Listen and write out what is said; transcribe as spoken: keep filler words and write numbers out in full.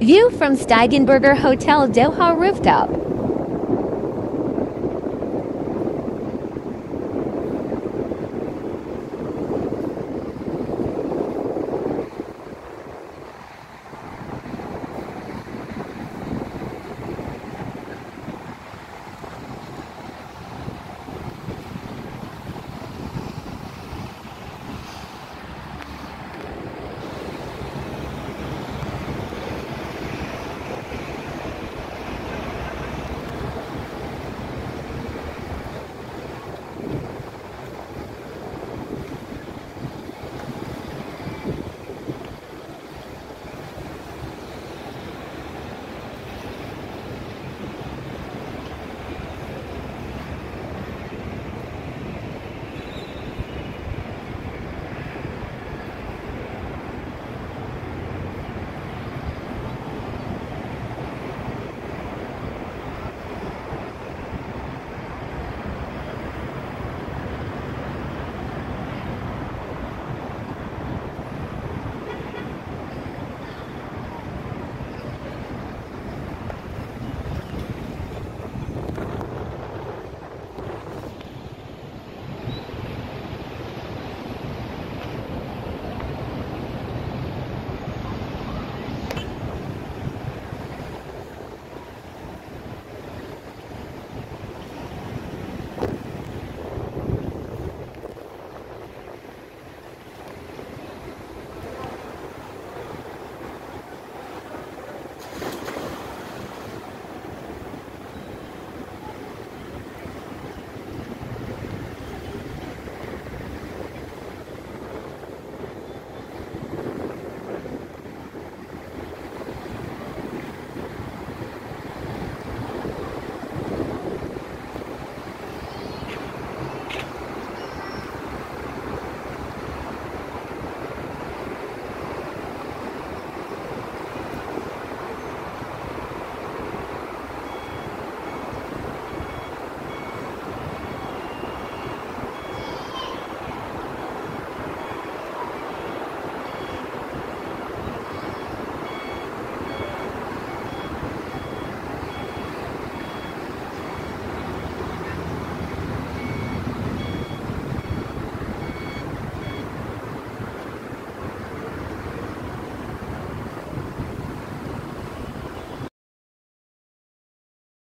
View from Steigenberger Hotel Doha rooftop.